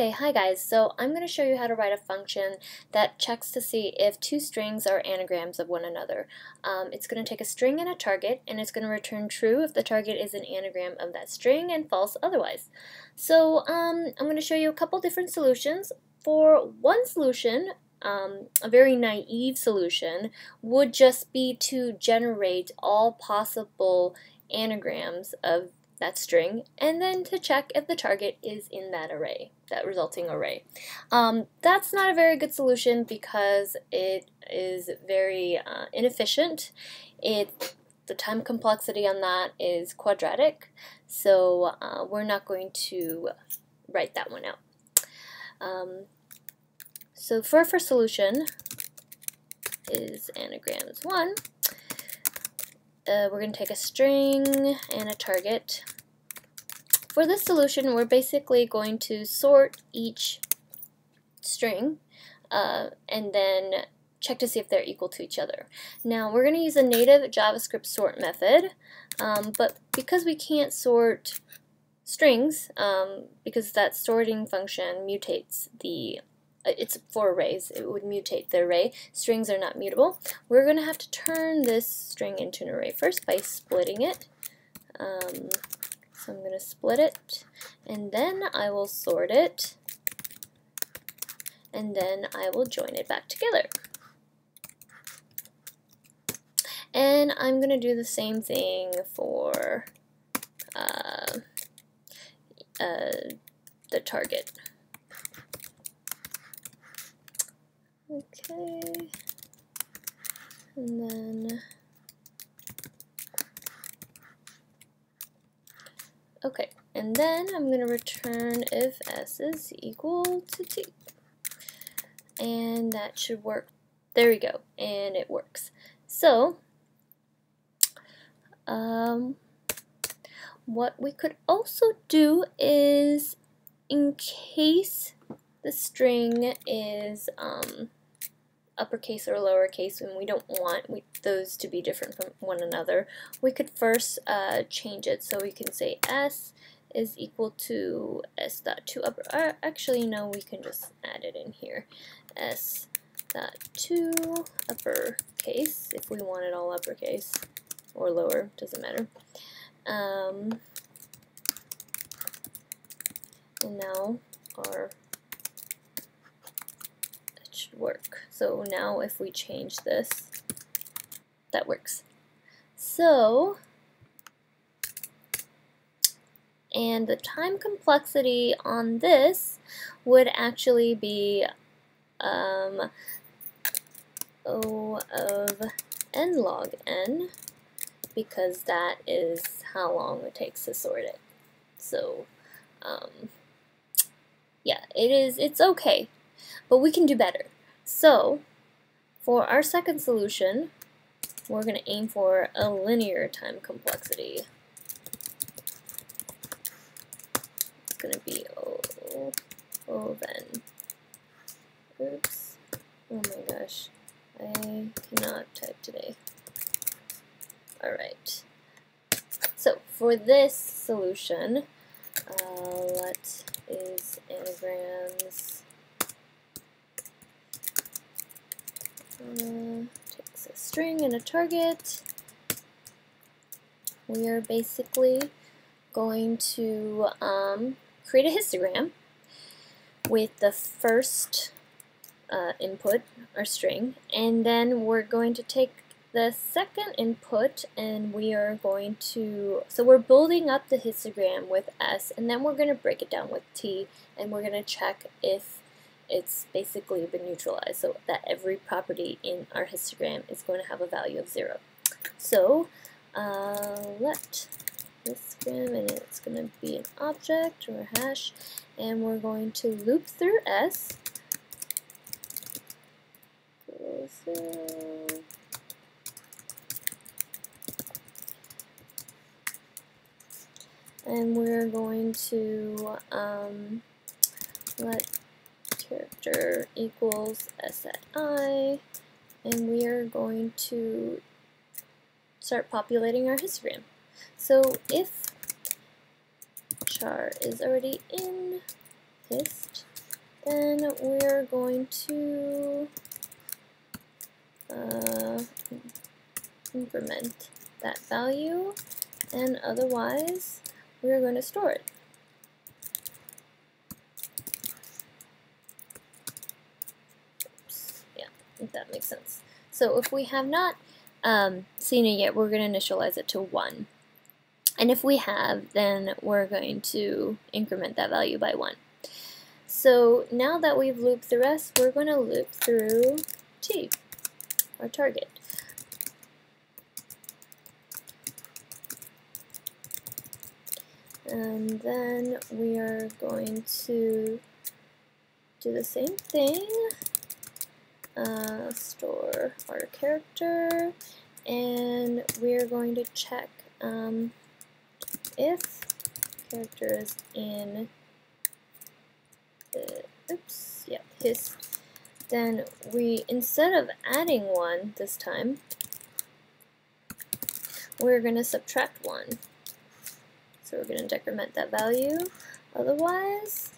Okay, hi guys, so I'm going to show you how to write a function that checks to see if two strings are anagrams of one another. It's going to take a string and a target, and it's going to return true if the target is an anagram of that string and false otherwise. So I'm going to show you a couple different solutions. For one solution, a very naive solution, would just be to generate all possible anagrams of that string, and then to check if the target is in that array, that resulting array. That's not a very good solution because it is very inefficient. The time complexity on that is quadratic, so we're not going to write that one out. So for our first solution is anagrams 1. We're going to take a string and a target. For this solution, we're basically going to sort each string and then check to see if they're equal to each other. Now, we're going to use a native JavaScript sort method, but because we can't sort strings, because that sorting function mutates the it's for arrays, it would mutate the array. Strings are not mutable. We're going to have to turn this string into an array first by splitting it. So I'm going to split it, and then I will sort it, and then I will join it back together. And I'm going to do the same thing for the target. Okay, and then, I'm going to return if s is equal to t, and that should work. There we go, and it works. So, what we could also do is, in case the string is uppercase or lowercase, and we don't want those to be different from one another, we could first change it. So we can say s is equal to s dot to upper. Actually, no, we can just add it in here. S dot to uppercase, if we want it all uppercase or lower, doesn't matter. And now our should work. So now if we change this, that works. So, and the time complexity on this would actually be O of n log n, because that is how long it takes to sort it. So, yeah, it's okay. But we can do better. So, for our second solution, we're going to aim for a linear time complexity. It's going to be O of n. Oops. Oh my gosh. I cannot type today. Alright. So, for this solution, let is anagrams takes a string and a target. We are basically going to create a histogram with the first input, our string, and then we're going to take the second input, and we are going to, so we're building up the histogram with s, and then we're going to break it down with t, and we're going to check if it's basically been neutralized, so that every property in our histogram is going to have a value of 0. So let histogram, and it's going to be an object or a hash, and we're going to loop through s. And we're going to let character equals s at I, and we are going to start populating our histogram. So if char is already in hist, Then we're going to increment that value, and otherwise we're going to store it. Oops. Yeah, if that makes sense. So if we have not seen it yet, we're going to initialize it to 1. And if we have, then we're going to increment that value by 1. So now that we've looped the rest, we're going to loop through t, our target. And then we are going to do the same thing, store our character, and we're going to check if character is in hist, then we, instead of adding 1 this time, we're going to subtract 1. So we're going to decrement that value. Otherwise,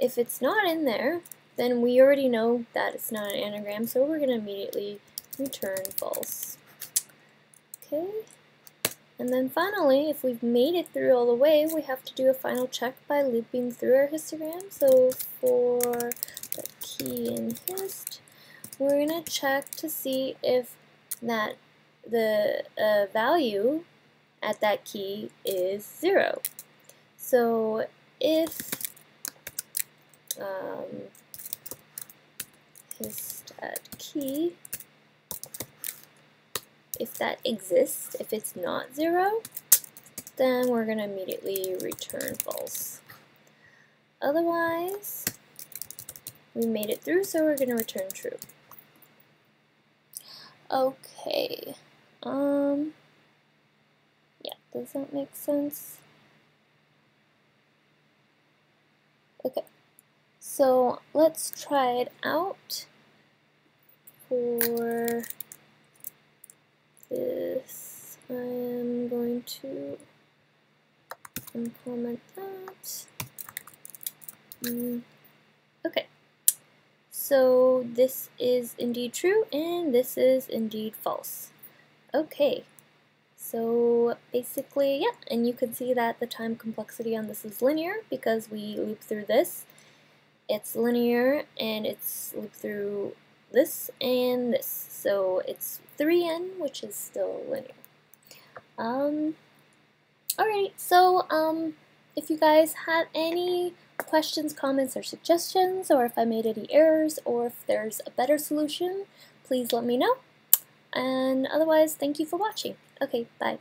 if it's not in there, then we already know that it's not an anagram, so we're going to immediately return false. Okay. And then finally, if we've made it through all the way, we have to do a final check by looping through our histogram. So for the key in hist, we're going to check to see if that the value at that key is 0. So if hist at key, if that exists, if it's not 0, then we're going to immediately return false. Otherwise, we made it through, so we're going to return true. Okay. Yeah, does that make sense? Okay. So let's try it out for this. I'm going to uncomment that. Okay, so this is indeed true and this is indeed false. Okay, so basically, yeah, and you can see that the time complexity on this is linear because we loop through this. It's linear and it's looped through this and this, so it's 3n, which is still linear. Alright, so if you guys have any questions, comments, or suggestions, or if I made any errors, or if there's a better solution, please let me know. And otherwise, thank you for watching. Okay, bye.